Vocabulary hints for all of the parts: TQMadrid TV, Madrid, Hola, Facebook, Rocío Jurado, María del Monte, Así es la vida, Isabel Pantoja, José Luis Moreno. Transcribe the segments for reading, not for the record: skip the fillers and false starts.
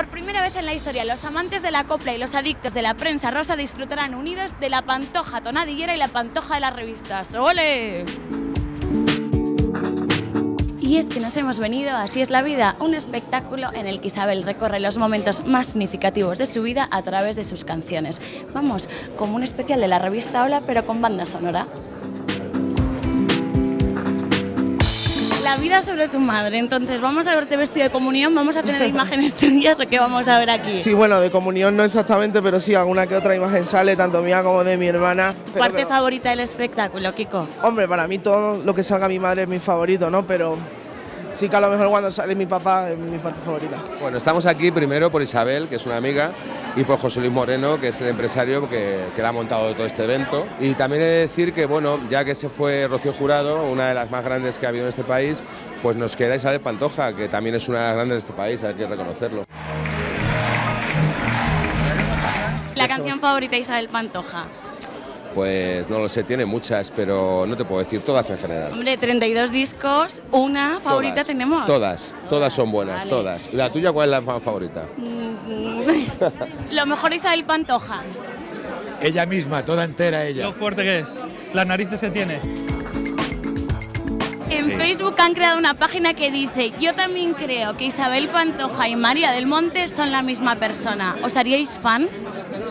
Por primera vez en la historia, los amantes de la copla y los adictos de la prensa rosa disfrutarán unidos de la Pantoja tonadillera y la Pantoja de las revistas. ¡Ole! Y es que nos hemos venido a Así es la vida, un espectáculo en el que Isabel recorre los momentos más significativos de su vida a través de sus canciones. Vamos, como un especial de la revista Hola, pero con banda sonora. La vida sobre tu madre, entonces, ¿vamos a verte vestido de comunión? ¿Vamos a tener imágenes tuyas o qué vamos a ver aquí? Sí, bueno, de comunión no exactamente, pero sí, alguna que otra imagen sale, tanto mía como de mi hermana. ¿Parte favorita del espectáculo, Kiko? Hombre, para mí todo lo que salga mi madre es mi favorito, ¿no? Pero sí que a lo mejor cuando sale mi papá es mi parte favorita. Bueno, estamos aquí primero por Isabel, que es una amiga, y por José Luis Moreno, que es el empresario que la ha montado todo este evento. Y también he de decir que, bueno, ya que se fue Rocío Jurado, una de las más grandes que ha habido en este país, pues nos queda Isabel Pantoja, que también es una de las grandes de este país, hay que reconocerlo. ¿La canción favorita de Isabel Pantoja? Pues no lo sé, tiene muchas, pero no te puedo decir, todas en general. Hombre, 32 discos, una favorita todas, tenemos. Todas son buenas, vale. Todas. ¿Y la tuya cuál es la favorita? Lo mejor Isabel Pantoja. Ella misma, toda entera ella. Lo fuerte que es, las narices que tiene. En Facebook han creado una página que dice: yo también creo que Isabel Pantoja y María del Monte son la misma persona. ¿Os haríais fan?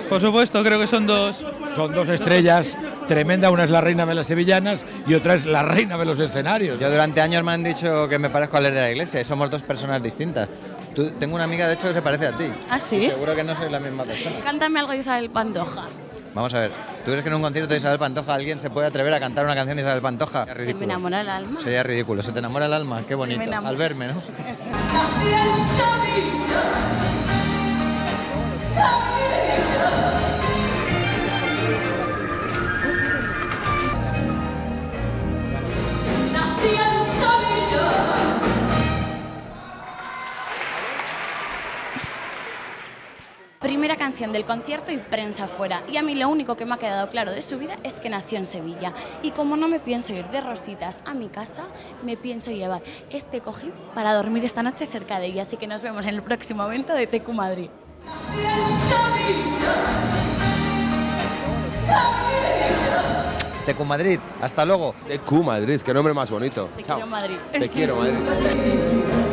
Por supuesto, creo que son dos. Son dos estrellas tremendas, una es la reina de las sevillanas y otra es la reina de los escenarios. Yo durante años me han dicho que me parezco a leer de la Iglesia, somos dos personas distintas. Tengo una amiga de hecho que se parece a ti. ¿Ah, sí? Y seguro que no soy la misma persona. Cántame algo de Isabel Pantoja. Vamos a ver, ¿tú crees que en un concierto de Isabel Pantoja alguien se puede atrever a cantar una canción de Isabel Pantoja? Se me enamora el alma. Sería ridículo, se te enamora el alma, qué bonito, al verme, ¿no? Primera canción del concierto y prensa fuera. Y a mí lo único que me ha quedado claro de su vida es que nació en Sevilla. Y como no me pienso ir de rositas a mi casa, me pienso llevar este cojín para dormir esta noche cerca de ella. Así que nos vemos en el próximo evento de TQMadrid. TQMadrid, hasta luego. TQMadrid, qué nombre más bonito. Te quiero Madrid. Te quiero Madrid.